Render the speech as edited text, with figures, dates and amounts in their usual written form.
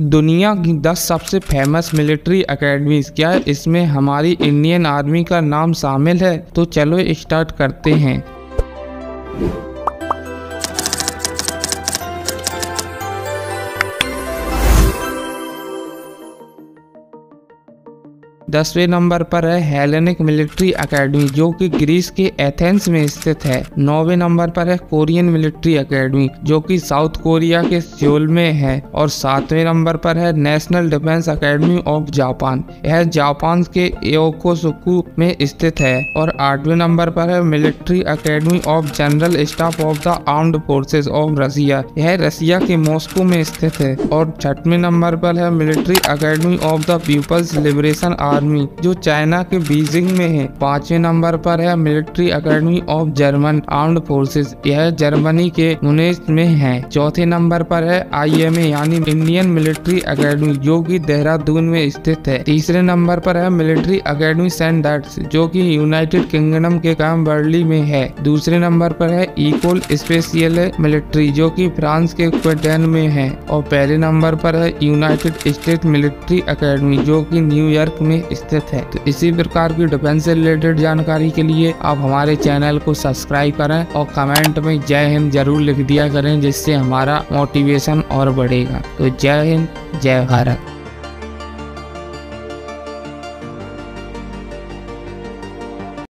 दुनिया की 10 सबसे फेमस मिलिट्री एकेडमीज, क्या इसमें हमारी इंडियन आर्मी का नाम शामिल है? तो चलो स्टार्ट करते हैं। दसवें नंबर पर है हेलेनिक मिलिट्री एकेडमी जो कि ग्रीस के एथेंस में स्थित है। 9वें नंबर पर है कोरियन मिलिट्री एकेडमी जो कि साउथ कोरिया के सियोल में है। और 7वें नंबर पर है national defence academy of Japan, यह जापान के योकोसुका में स्थित है। और 8वें नंबर पर है military academy of general staff of the armed forces of Russia, यह रसिया के मॉस्को में स्थित है। और 6वें नंबर पर है military academy of the people's liberation army जो चाइना के बीजिंग में है। 5वें नंबर पर है military academy of German armed forces, यह जर्मनी के मुनीख में है। 4थे नंबर पर है IMA यानी इंडियन मिलिट्री एकेडमी जो कि देहरादून में स्थित है। 3रे नंबर पर है मिलिट्री एकेडमी सैंडहर्स्ट जो कि यूनाइटेड किंगडम के कैम्बर्ली में है। 2रे नंबर पर है इकोल स्पेशियल मिलिट्री जो कि फ्रांस के क्वेटन में है। और 1ले नंबर पर है यूनाइटेड स्टेट मिलिट्री एकेडमी जो कि न्यूयॉर्क में स्थित है। तो इसी प्रकार की डिफेंस से रिलेटेड जानकारी के लिए आप हमारे चैनल को सब्सक्राइब करें और कमेंट में जय हिंद जरूर लिख दिया करें, जिससे हमारा मोटिवेशन और बढ़ेगा। तो जय हिंद, जय भारत।